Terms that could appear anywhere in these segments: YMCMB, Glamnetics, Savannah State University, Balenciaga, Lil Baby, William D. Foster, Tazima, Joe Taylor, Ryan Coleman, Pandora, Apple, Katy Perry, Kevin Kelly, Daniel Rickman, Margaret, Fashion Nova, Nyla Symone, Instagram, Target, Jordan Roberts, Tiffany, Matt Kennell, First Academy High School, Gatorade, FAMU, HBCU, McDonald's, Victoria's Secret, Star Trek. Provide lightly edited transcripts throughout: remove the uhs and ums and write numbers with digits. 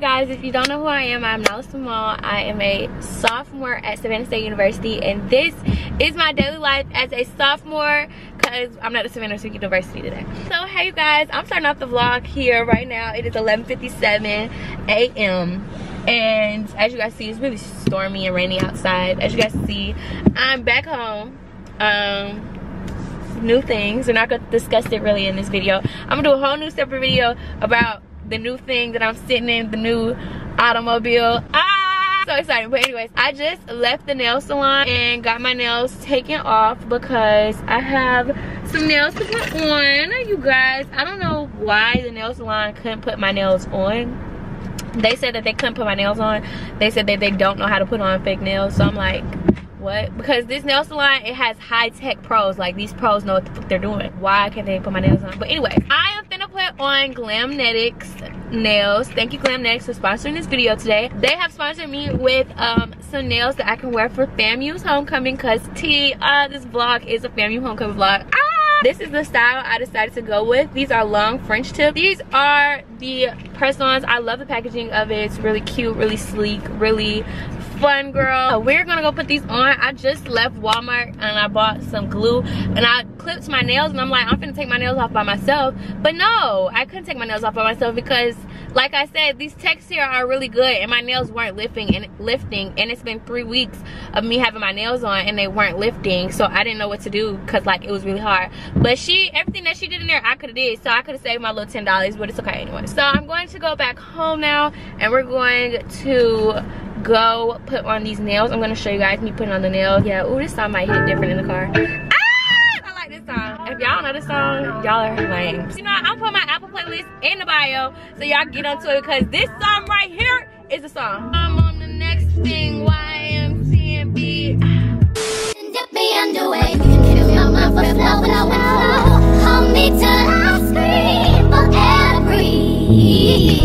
Hey guys, if you don't know who I am, I'm Nyla Symone. I am a sophomore at Savannah State University, and this is my daily life as a sophomore because I'm not at Savannah State University today. So hey you guys, I'm starting off the vlog here right now. It is 11:57 a.m. and as you guys see, it's really stormy and rainy outside. As you guys see, I'm back home. New things, we're not going to discuss it really in this video. I'm going to do a whole new separate video about the new thing that I'm sitting in, the new automobile. Ah, so excited. But anyways, I just left the nail salon and got my nails taken off because I have some nails to put on. You guys, I don't know why the nail salon couldn't put my nails on. They said that they couldn't put my nails on. They said that they don't know how to put on fake nails. So I'm like, what? Because this nail salon, it has high-tech pros. Like, these pros know what the fuck they're doing. Why can't they put my nails on? But anyway, I am finna put on Glamnetics nails. Thank you, Glamnetics, for sponsoring this video today. They have sponsored me with some nails that I can wear for FAMU's homecoming, because this vlog is a FAMU homecoming vlog. Ah! This is the style I decided to go with. These are long French tips. These are the press-ons. I love the packaging of it. It's really cute, really sleek, really fun, girl. So we're gonna go put these on. I just left Walmart and I bought some glue and I clipped my nails, and I'm like, I'm finna take my nails off by myself. But no, I couldn't take my nails off by myself because, like I said, these techs here are really good, and my nails weren't lifting, and it's been 3 weeks of me having my nails on and they weren't lifting, so I didn't know what to do because, like, it was really hard. But everything that she did in there, I could have did, so I could have saved my little $10, but it's okay anyway. So I'm going to go back home now, and we're going to go put on these nails. I'm going to show you guys me putting on the nails. Yeah, ooh, this song might hit different in the car. Ah, I like this song. If y'all know this song, y'all are lame. You know, I'm putting my Apple playlist in the bio so y'all get onto it, because this song right here is the song. I'm on the next thing, YMCMB. Hold me till I scream for every,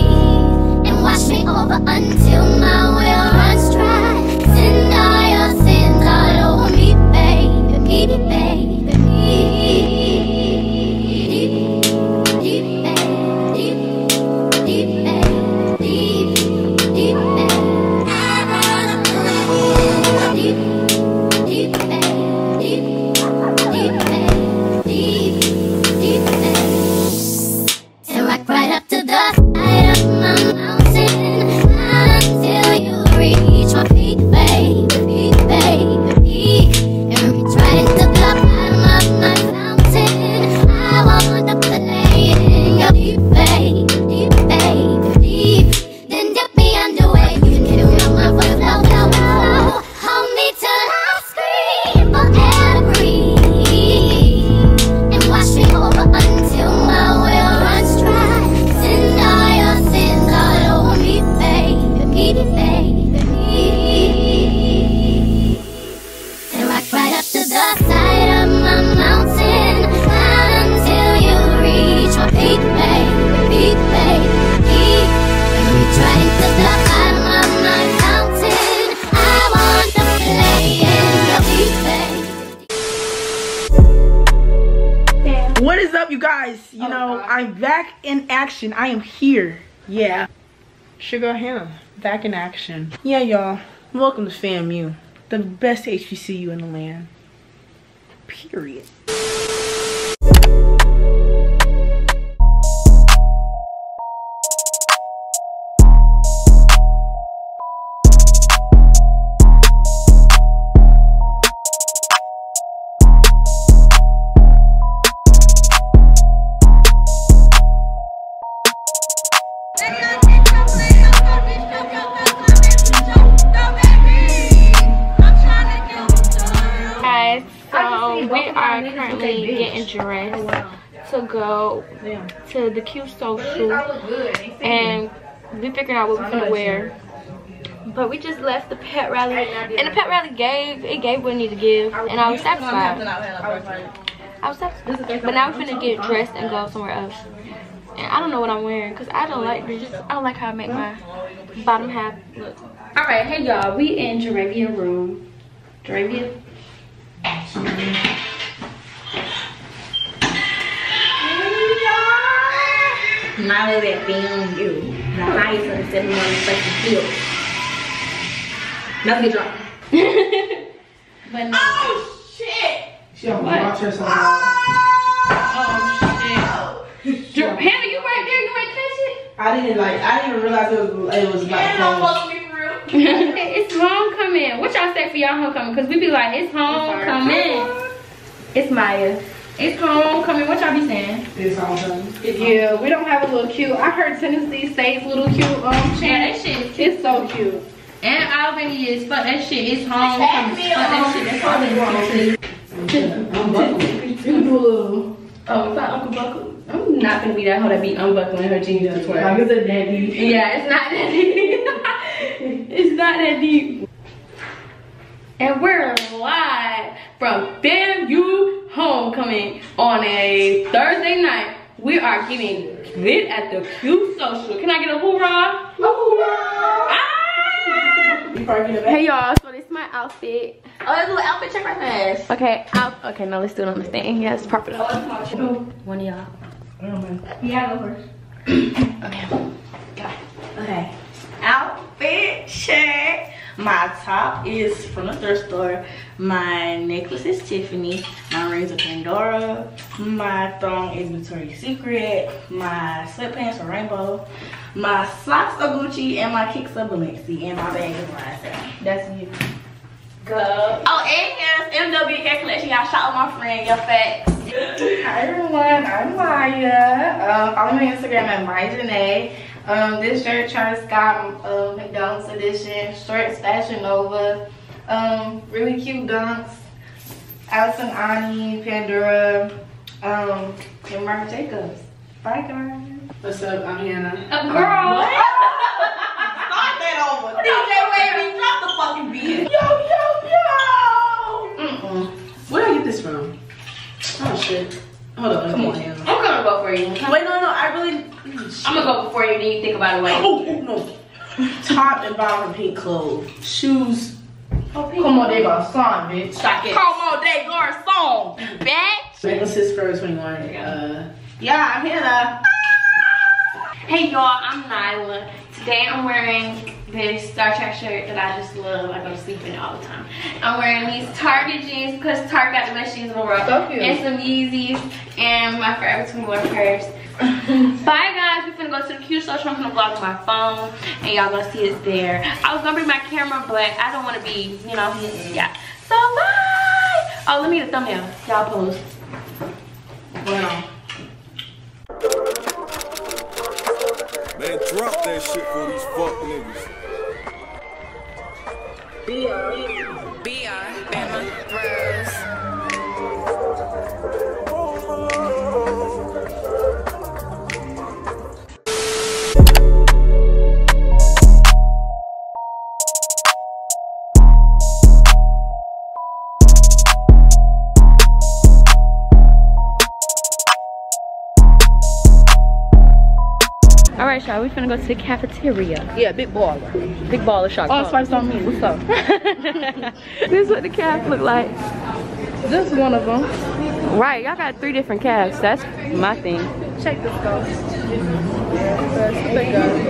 and watch me over until my way. I'm back in action. I am here. Yeah. Sugar Hannah, back in action. Yeah, y'all. Welcome to FAMU, the best HBCU in the land. Period. To the Q Social, and we figured out what we were gonna wear, but we just left the pet rally, and the pet rally gave what it needed to give, and I was satisfied. But now we're gonna get dressed and go somewhere else, and I don't know what I'm wearing because I don't like this. I don't like how I make my bottom half look. All right, hey y'all, we in Jaramia's room. Jaramia's. Not only that FAMU, the highest of the 7 respective fields. Nothing dropped. But no. Oh shit! She don't watch herself. Oh shit! Hannah, you right there? You ain't catch it? I didn't realize it was like. It's homecoming. What y'all say for y'all homecoming? Cause we be like, it's homecoming. It's Maya. It's homecoming. What y'all be saying? It's homecoming. Yeah, we don't have a little cute. I heard Tennessee State's little cute chant. Yeah, that shit is cute. It's so cute. And Albany is fuck that shit. It's homecoming. Fuck that shit. That's homecoming. Oh, it's not Uncle Buckle. I'm not gonna be that hoe that be unbuckling her jeans and twerk. Like, is it that deep? Yeah, it's not that deep. It's not that deep. And we're live from FAMU Homecoming on a Thursday night. We are getting lit at the Q Social. Can I get a hoorah? A hoorah! Ah! Hey y'all, so this is my outfit. Oh, that's a little outfit check right fast. Okay, okay, no, let's do it on the thing. Yeah, let's prop it up. One of y'all. Yeah, go first. Okay. Got it. Okay. Outfit check. My top is from the thrift store. My necklace is Tiffany. My rings are Pandora. My thong is Victoria's Secret. My sweatpants are Rainbow. My socks are Gucci. And my kicks are Balenciaga. And my bag is Lisa. That's you. Go. Oh, and yes, MW hair collection. Y'all shot with my friend. Y'all facts. Hi everyone, I'm Maya. I'm on Instagram at MayaJanae. This shirt, Travis Scott McDonald's edition. Shorts, Fashion Nova. Really cute dunks. Allison Ani, Pandora, and Marc Jacobs. Bye guys. What's up? I'm Hannah. A girl. Start that over. DJ Wavy, drop the fucking beat. Yo. Where did I get this from? Oh shit. Hold up. Come on, Hannah. I'm gonna go for you. Wait, no. I really. I'm gonna go before you. Then you think about it later. Oh no. Top and bottom pink clothes. Shoes. Oh, come on, they got a song, bitch. Stop it. Come on, they got a song, bitch. Necklaces for 21. Yeah, I'm Hannah. Hey y'all, I'm Nyla. Today I'm wearing this Star Trek shirt that I just love. I go to sleep in it all the time. I'm wearing these Target jeans because Target got the best jeans in the world. So cute. And some Yeezys and my Forever 21 purse. Bye guys, we're gonna go to the Q Social. I'm gonna vlog my phone and y'all gonna see it there. I was gonna bring my camera but I don't wanna be, you know, yeah. So bye! Oh, let me get a thumbnail. Y'all pose. Wow. Man, drop that shit for these fuck niggas. BR, Bama Bros. Alright, y'all, we finna go to the cafeteria. Yeah, big baller. Big baller shot. All swipes on me. What's up? This is what the calves look like. This is one of them. Right, y'all got 3 different calves. That's my thing. Check this out. Let's go.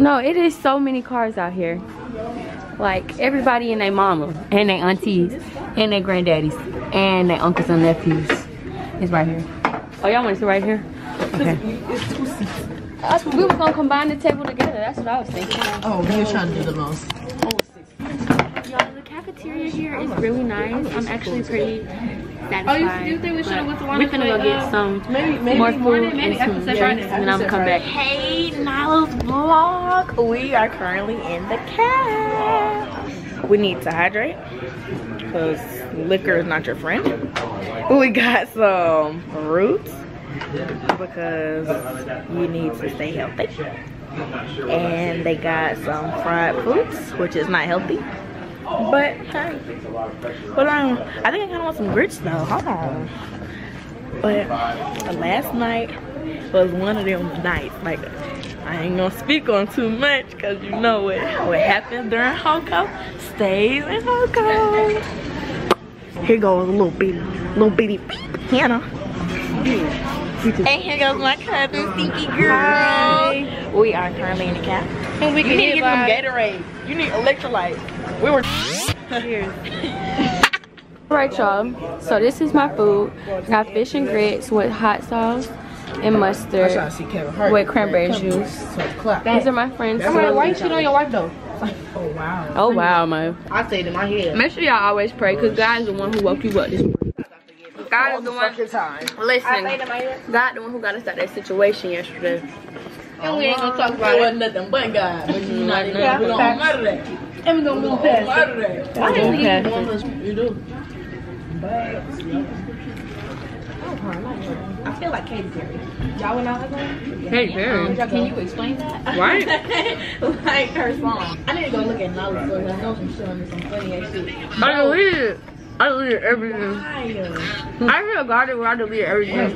No, it is so many cars out here. Like everybody and their mama and their aunties and their granddaddies and their uncles and nephews. It's right here. Oh, y'all want to sit right here? Okay. It's 2 seats. We were gonna combine the table together. That's what I was thinking. Oh, we were trying to do the most. Y'all, the cafeteria here is really nice. I'm actually pretty satisfied. Oh, you think we should have went to one? We're gonna go get some more food and some drinks, and I'm gonna come back. Hey, Nyla's vlog. We are currently in the cab. We need to hydrate because liquor is not your friend. We got some roots because you need to stay healthy. And they got some fried fruits, which is not healthy. But hey, hold on. I think I kind of want some grits though. Hold on. But last night was one of them nights. Like, I ain't gonna speak on too much because you know what happens during Hoko stays in Hoko. Here goes little bitty Hannah. And here goes my cousin, Stinky Girl. Hi. We are currently in the cab. And we need to get some Gatorade. You need electrolytes. We were cheers. Alright y'all, so this is my food. Got fish and grits with hot sauce and mustard with cranberry juice. These are my friends. Why you cheating on your wife though? Oh wow. Oh wow, man. I say it in my head. Make sure y'all always pray because God is the one who woke you up this morning. God is the one. Listen, God the one who got us out that situation yesterday. And we ain't gonna talk about it. It wasn't nothing but God. We're gonna murder that. And we're gonna move past it. Why didn't you do? I feel like Katy Perry. Y'all went out with her? Katy Perry. Can you explain that? Right? Like her song. I need to go look at Nyla because I know she's showing me some funny ass shit. I believe it. I deleted everything. I feel guarded when I delete everything. It's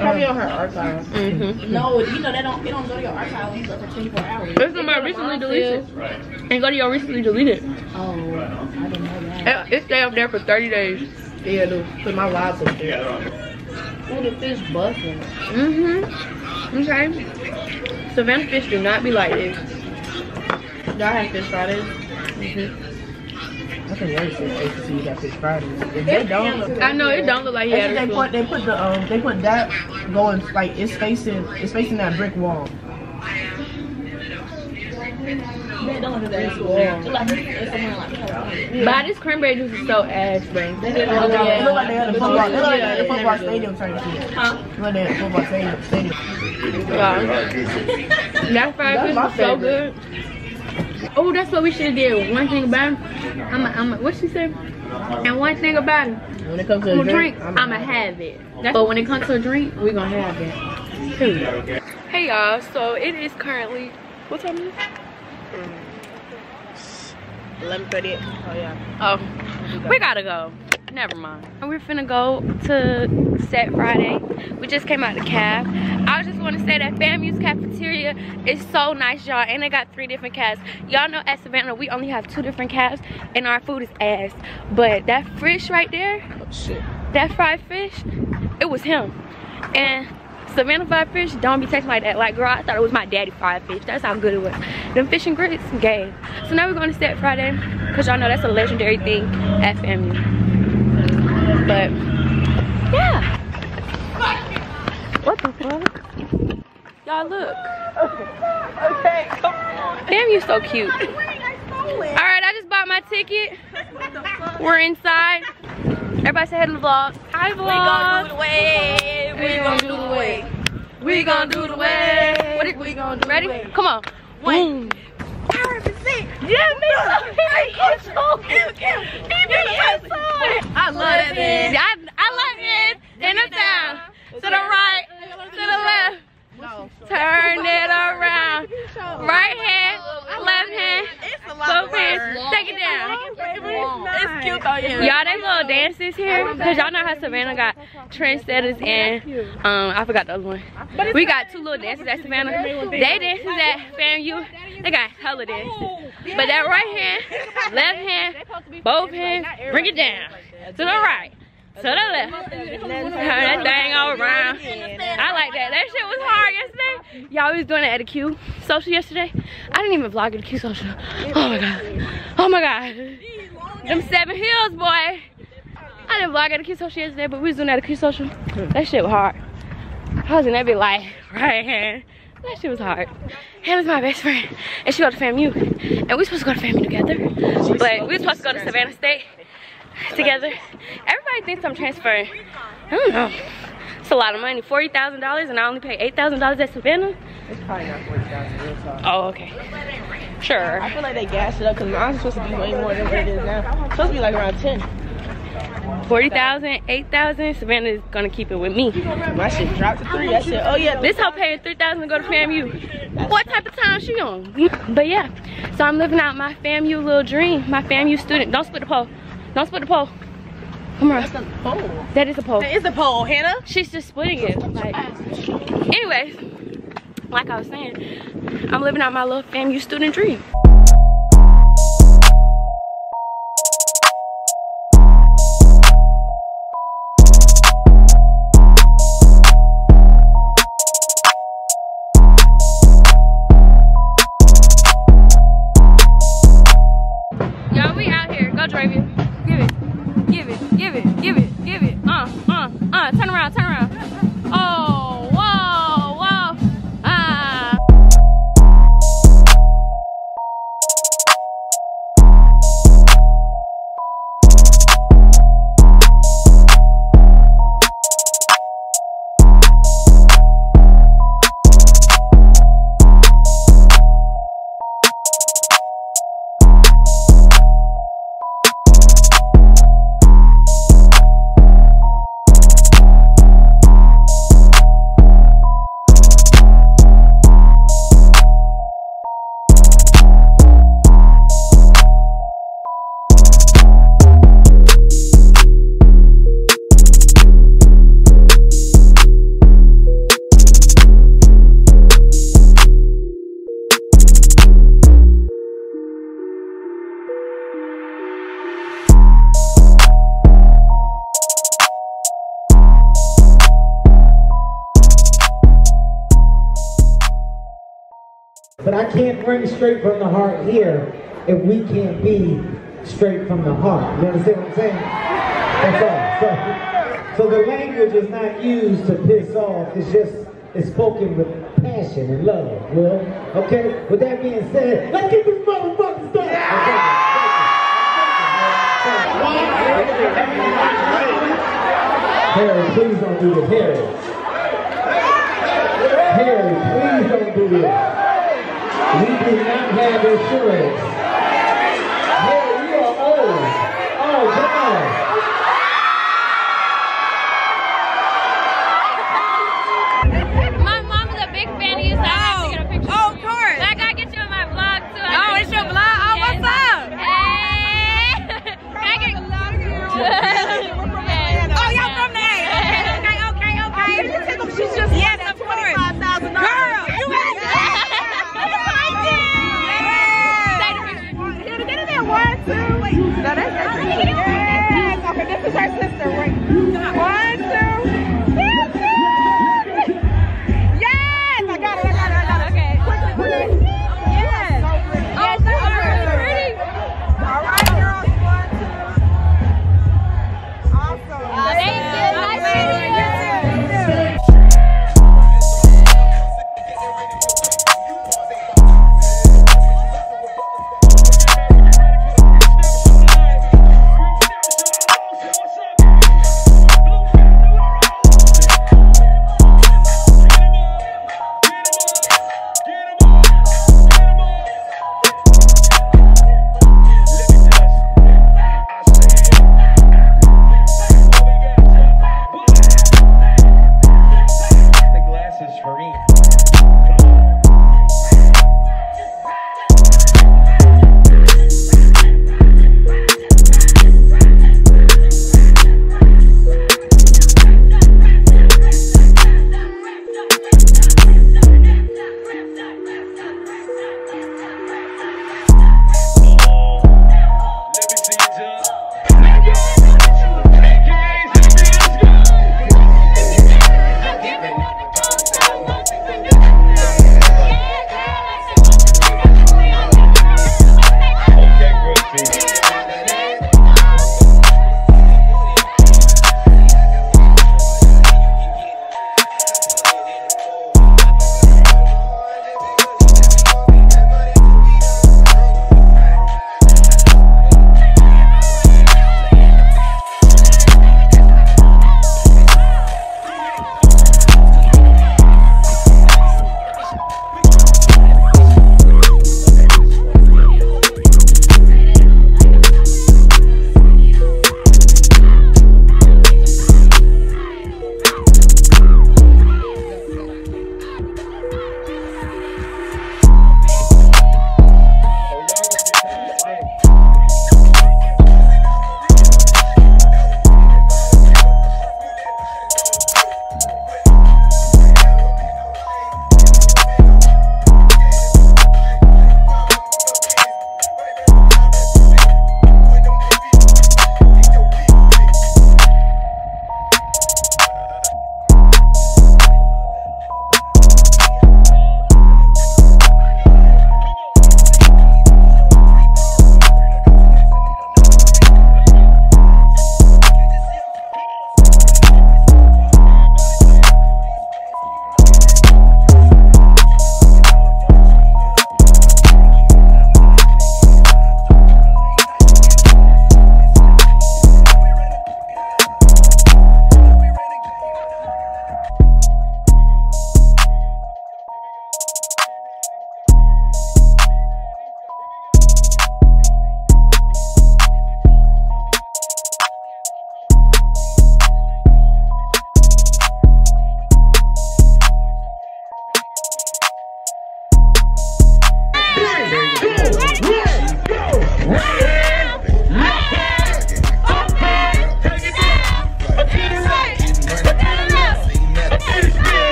probably on her archive. Mm-hmm. No, you know it don't go to your archive until for 24 hours. It's somebody recently deleted and go to your recently deleted. Oh, I didn't know that. It stay up there for 30 days. Yeah, dude. Put my lives up there. Oh, the fish busting. Mm-hmm. Okay. Savannah fish do not be like this. Y'all have fish Fridays? Mm-hmm. I think they said HC got fish Fridays. If they don't, I know it don't look like he had a school. They put that going like it's facing that brick wall. They don't do that school. Yeah. But this cranberry juice is so ass, bro. They look like they had a football. They look like they had a football stadium trying to get. Huh? They look like they had a football stadium. Yeah. That fried fish was so good. Oh, that's what we should have did. One thing about it, what she said? And one thing about it, when it comes to a drink, I'ma have it. But when it comes to a drink, we're gonna have it. Too. Hey y'all, so it is currently, what time is it? 11:30. Oh yeah. Oh, we gotta go. Never mind. We're finna go to Set Friday. We just came out of the cab. I just want to say that FAMU's cafeteria is so nice, y'all. And they got 3 different cabs. Y'all know at Savannah, we only have 2 different cabs. And our food is ass. But that fish right there, oh, shit. That fried fish, it was him. And Savannah fried fish, don't be tasting like that. Like, girl, I thought it was my daddy fried fish. That's how good it was. Them fish and grits, gay. So now we're going to Set Friday. Because y'all know that's a legendary thing at FAMU. But yeah. What the fuck? Y'all look. Okay, come on. Damn, you're so cute. Alright, I just bought my ticket. What the fuck? We're inside. Everybody say hi to the vlog. Hi vlog. We gonna do the way. We gonna do the way. We gonna do the way. What is we gonna do? Ready? Way. Come on. 1. Yeah, me so. I love it. I love it. In the town. To the right. To the left. No. Turn it around. Right hand. Left hand. It's a lot of work. Take it down. It's cute though, yeah. Y'all, they little dances here. Because y'all know how Savannah got trendsetters and I forgot the other one. We got 2 little dances at Savannah. They dances at FAMU. They got hella dances. But that right hand, left hand, both hands, bring it down. To the right, to the left. Turn that thing all around. I like that. That shit was hard yesterday. Y'all was doing it at the Q social yesterday. I didn't even vlog at the Q social. Oh my God. Oh my God. Them 7 hills, boy. I didn't vlog at the Q social yesterday, but we was doing it at the Q social. That shit was hard. I was in that bit like, right hand. That shit was hard. Hannah's my best friend, and she go to FAMU, and we supposed to go to FAMU together, but we were supposed to go to Savannah State, together. Everybody thinks I'm transferring. I don't know. It's a lot of money. $40,000 and I only pay $8,000 at Savannah. It's probably not $40,000. Oh, okay. Sure. I feel like they gassed it up because mine's supposed to be way more than what it is now. It's supposed to be like around 10. 40,000, 8,000. Savannah's gonna keep it with me. My shit dropped to 3. That shit. Oh yeah. This hoe paying 3,000 to go to FAMU. What type of time she on? But yeah. So I'm living out my FAMU little dream. My FAMU student. Don't split the pole. Don't split the pole. Come on. That's a pole. That is a pole. That is a pole, Hannah. She's just splitting it. Like. Anyways, like I was saying, I'm living out my little FAMU student dream. I can't run straight from the heart here if we can't be straight from the heart. You understand what I'm saying? That's all. So the language is not used to piss off. It's just, it's spoken with passion and love, Will. Okay? With that being said, let's get this motherfucking stuff. Harry, please don't do this. Harry, please don't do this. We do not have insurance. Hey, you are old. Oh, come on. My mom is a big fan of you, so I have to get a picture. Oh, of course. I gotta get you in my vlog, too. Oh, it's your vlog? Oh, what's up? Hey. I get a lot of girls. Oh, y'all from there. Okay, okay, okay. She's just yeah, that's $25,000. Girl, you had that. Say to me,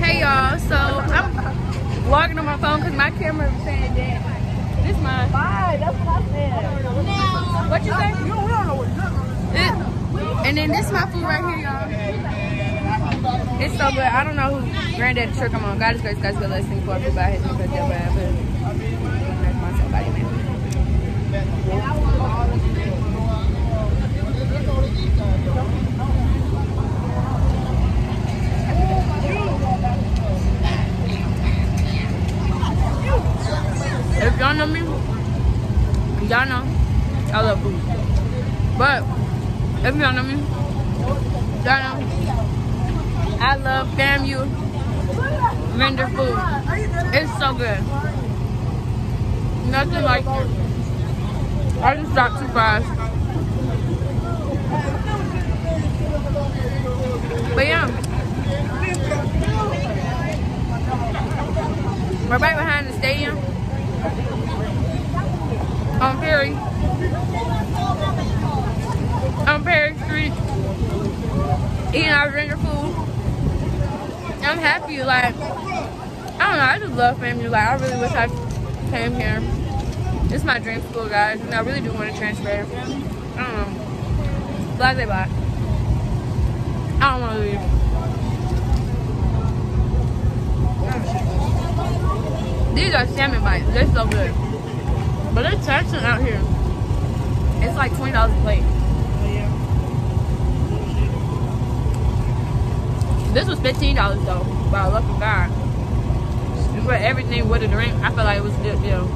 Hey y'all, so I'm vlogging on my phone because my camera was saying that. This mine. Bye, that's what I said. Now, what you say? We don't know what. And then this is my food right here, y'all. It's so good. I don't know who granddaddy trick I'm on. God is grace, God's good blessing for everybody. If y'all know me, y'all know I love food. But if y'all know me, y'all know I love FAMU vendor food. It's so good. Nothing like it. I just dropped 2 fries. But yeah, we're right behind the stadium on Perry Street, eating our vendor food. I'm happy, like, I don't know, I just love FAMU. Like, I really wish I came here. It's my dream school, guys, and I really do want to transfer. I don't know. Blase, bye. I don't want to leave. These are salmon bites. They're so good. But they're taxing out here. It's like $20 a plate. This was $15 though. By the luck of God. For everything with a drink, I felt like it was a good deal.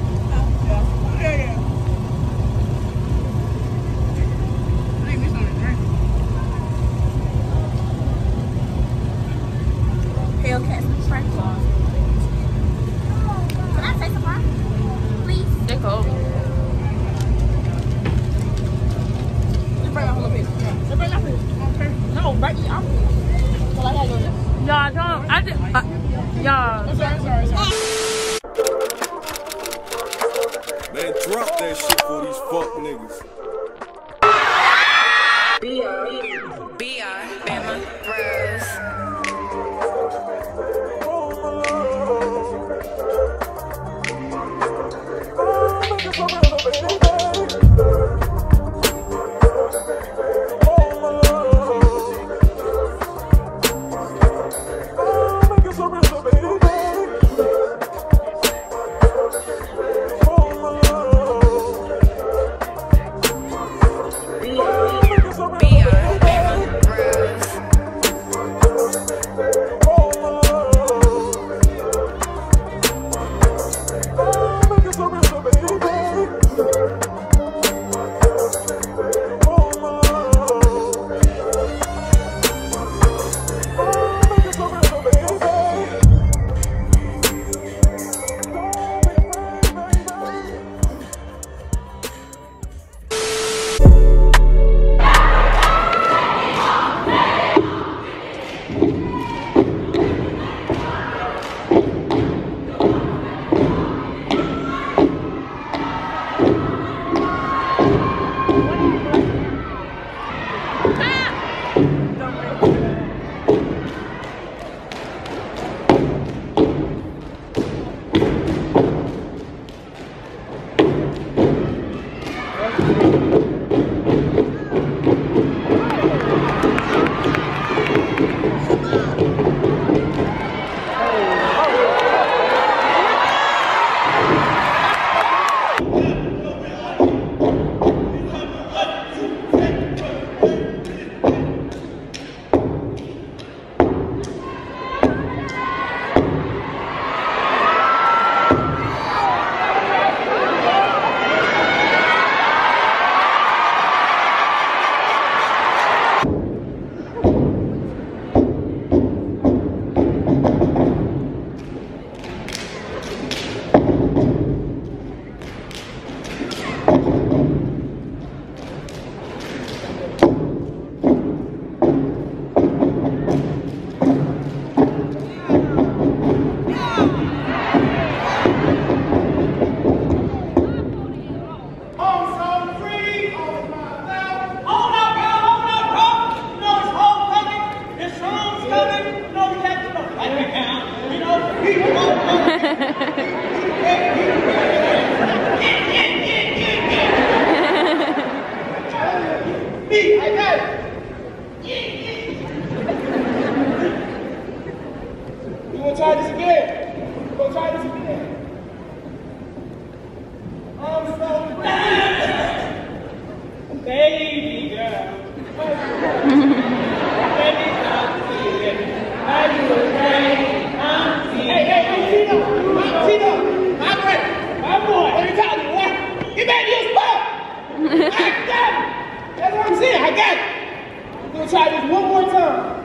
try this one more time.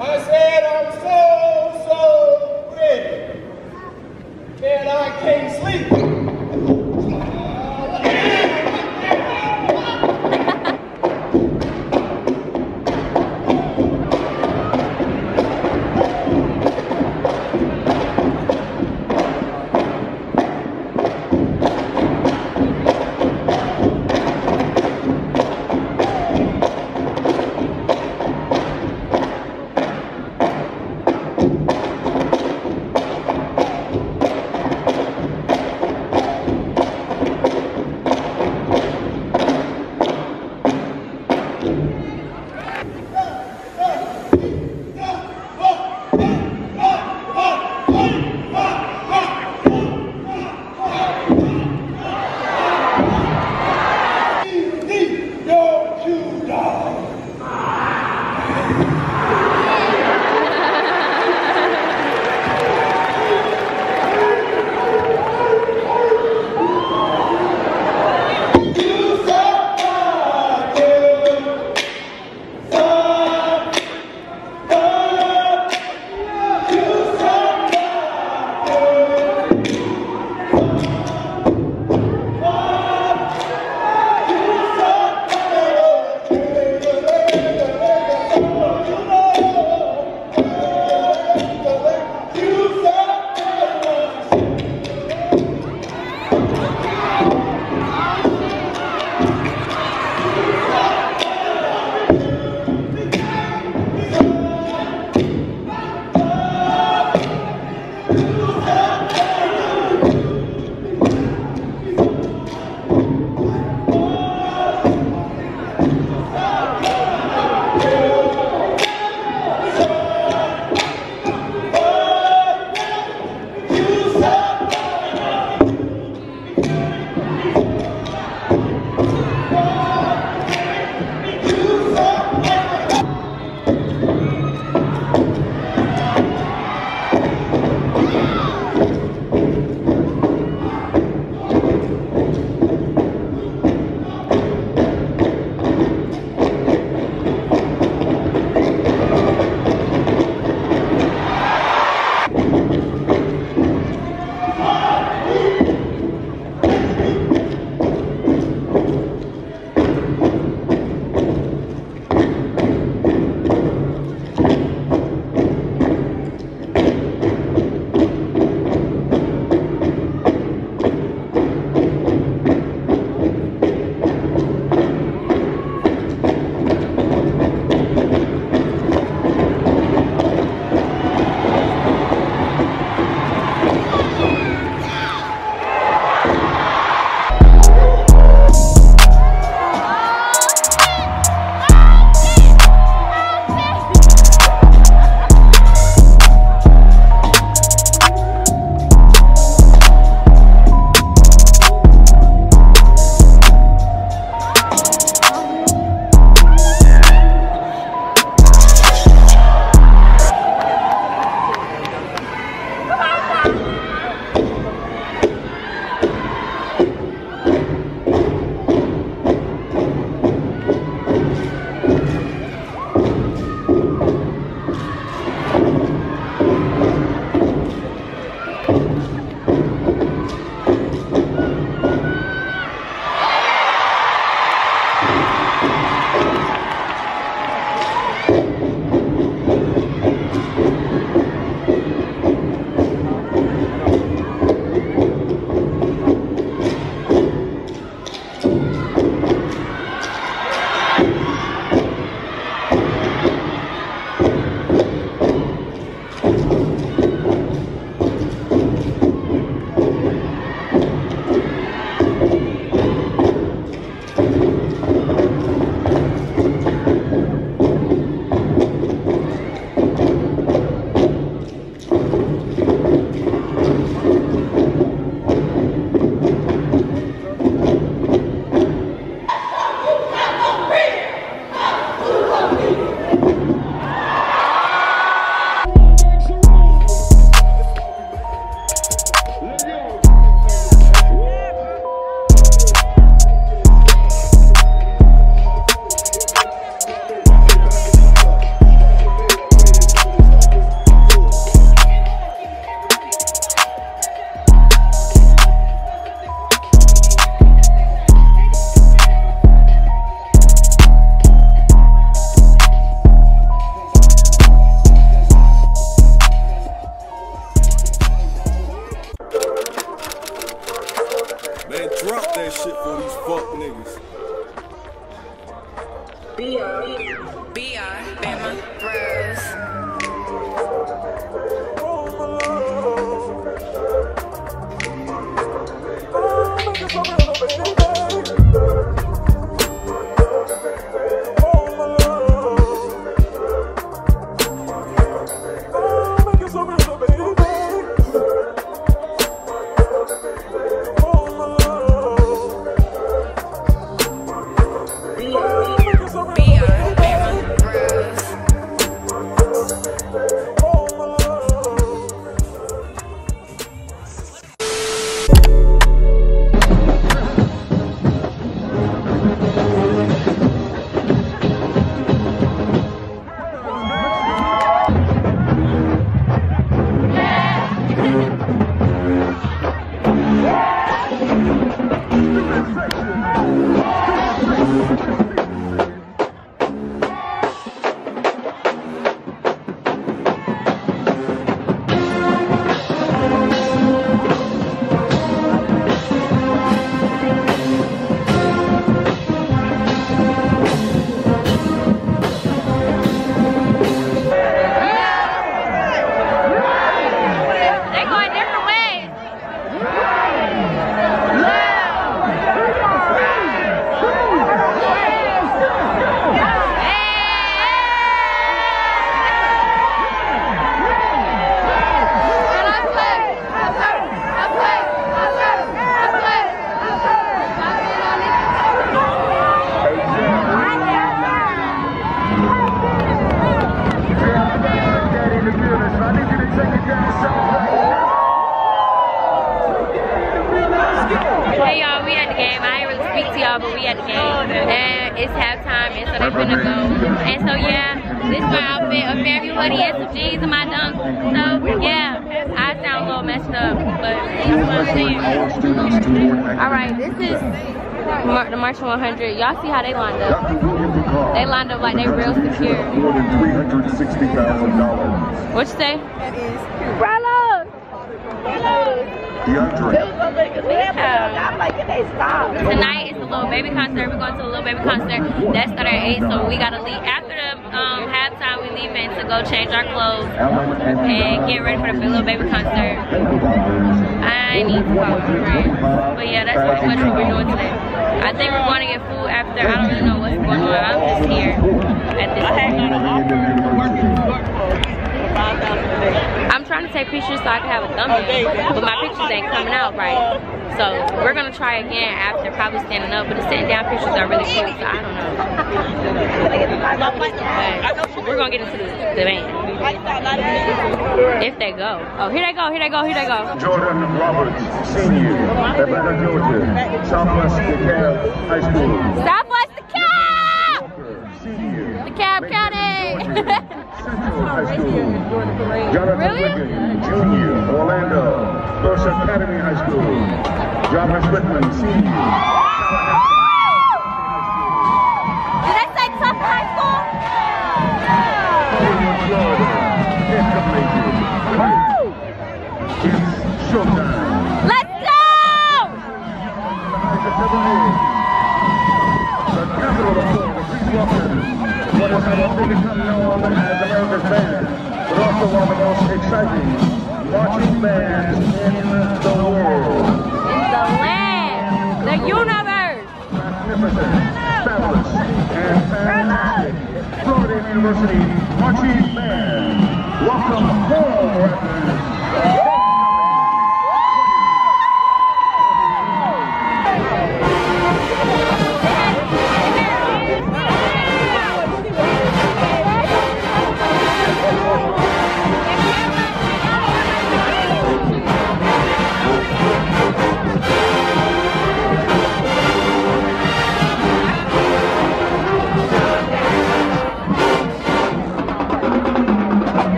I said I'm so, so ready, and I can't sleep. 100. Y'all see how they lined up. They lined up like they real secure. More than $360,000. What you say? That is cute. Bravo! I'm like, can they stop? Tonight is the Lil Baby concert. We're going to the Lil Baby concert. That started at 8, so we gotta leave. After the halftime, we leaving to go change our clothes and get ready for the Lil Baby concert. I need to talk to friends. But yeah, that's pretty much what we're doing today. I think we're going to get food after. I don't really know what's going on. I'm just here at this point. I'm trying to take pictures so I can have a thumbnail, but my pictures ain't coming out right. So we're going to try again after probably standing up, but the sitting down pictures are really cool, so I don't know. But we're going to get into the van. If they go. Oh, here they go, here they go, here they go. Jordan Roberts, Sr., Atlanta, Georgia, Southwest DeKalb High School. Southwest DeKalb! DeKalb County! Central High School. Jonathan Wiggins, Jr., Orlando, First Academy High School. Jonathan Whitman, Sr.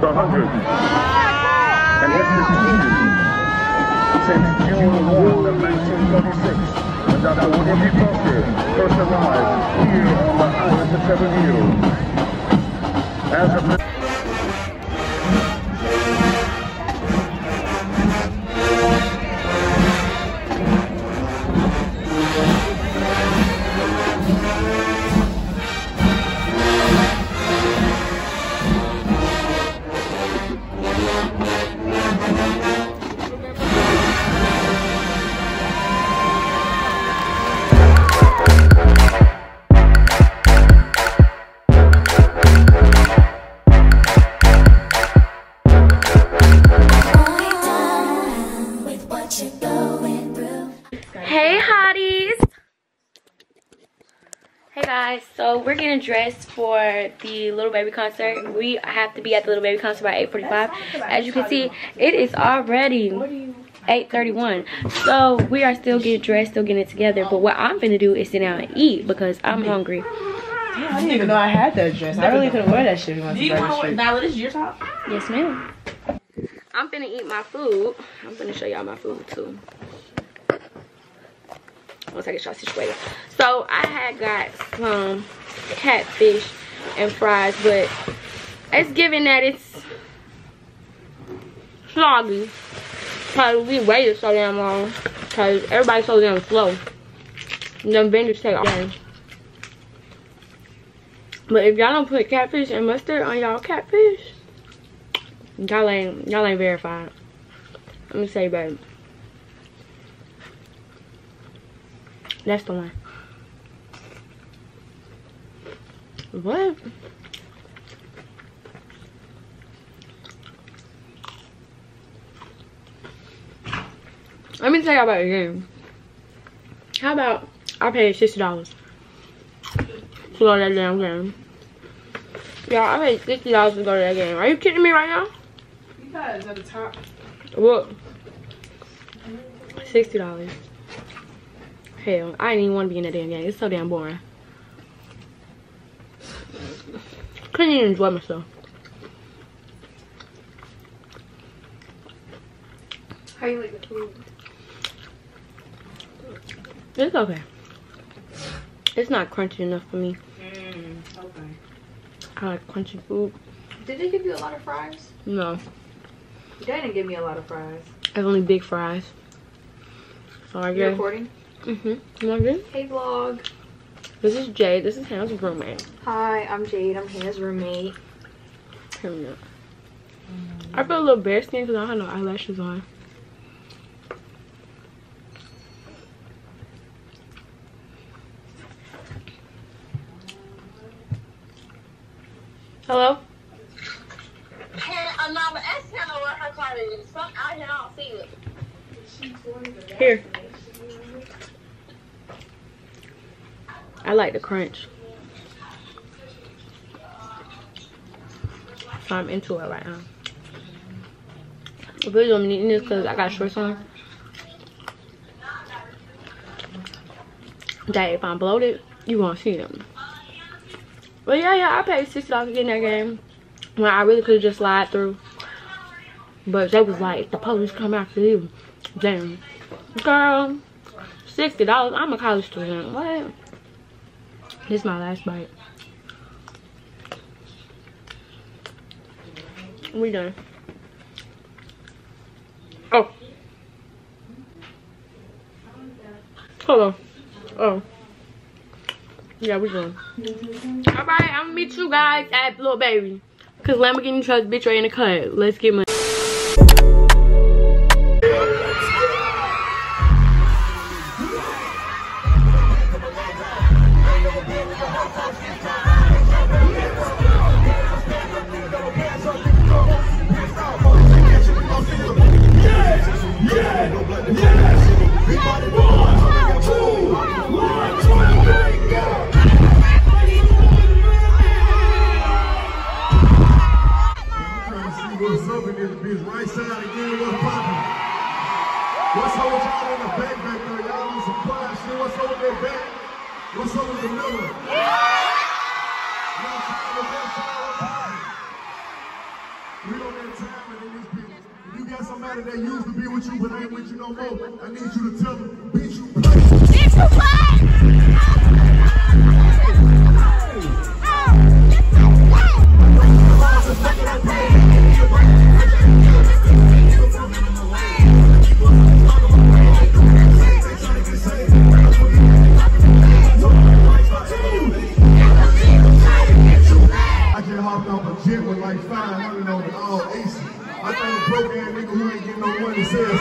the 100th and ethnic since June 1 of 1936. Dr. William D. Foster first arrived here on the island of Seven Hills. As a we're getting dressed for the Lil Baby concert. We have to be at the Lil Baby concert by 8:45. As you can see, it is already 8:31. So we are still getting dressed, still getting it together. But what I'm gonna do is sit down and eat because I'm hungry. I didn't even know I had that dress. I really couldn't wear that shit. Do you want to Nyla, this is your top? Yes, ma'am. I'm finna eat my food. I'm finna show y'all my food too. Once I get y'all situated. So I had got some catfish and fries, but it's given that it's soggy. Cause we waited so damn long. Cause everybody's so damn slow. And them vendors take all day. But if y'all don't put catfish and mustard on y'all catfish, y'all ain't verified. Let me say, babe. That's the one. What? Let me tell y'all about the game. How about I paid $60 for that damn game? Y'all, I paid $60 to go to that game. Are you kidding me right now? You got it at the top. What? $60. Hell, I didn't even want to be in that damn game. It's so damn boring. Couldn't even enjoy myself. How you like the food? It's okay. It's not crunchy enough for me. Okay. I like crunchy food. Did they give you a lot of fries? No. They didn't give me a lot of fries. I have only big fries. Sorry, you recording? Hey vlog. This is Jade. This is Hannah's roommate. Hi, I'm Jade. I'm Hannah's roommate. I feel a little embarrassed because I don't have no eyelashes on. Hello? Hannah, Mama, ask Hannah what her card is. Fuck out here, I don't see it. Here. I like the crunch. So I'm into it right now. I really don't need this because I got shorts on. That if I'm bloated, you won't see them. But yeah, I paid $60 to get in that game. When I really could have just slide through. But they was like, the police come after you. Damn. Girl, $60. I'm a college student. What? This is my last bite. We done. Oh. Hold on. Oh. Yeah, we done. All right, I'm gonna meet you guys at Lil Baby. Cause Lamborghini trucks, bitch, right in the cut. Let's get money. We got somebody that used to be with you but ain't with you no more, I need you to tell them, beat you play. Beat you play. I get hopped off a jet with like 500 on the all aces. I think a broke ass nigga who ain't getting no money says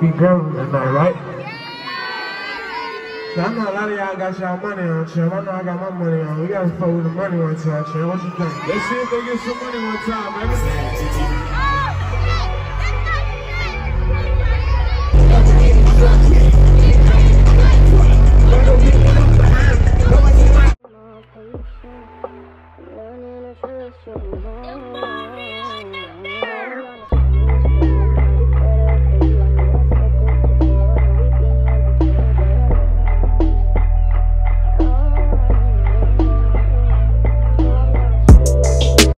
be girls tonight, right? Yeah. So I know a lot of y'all got y'all money on, champ. I know I got my money on. We gotta fuck with the money one time, champ. What you think? Let's see if they get some money one time, baby.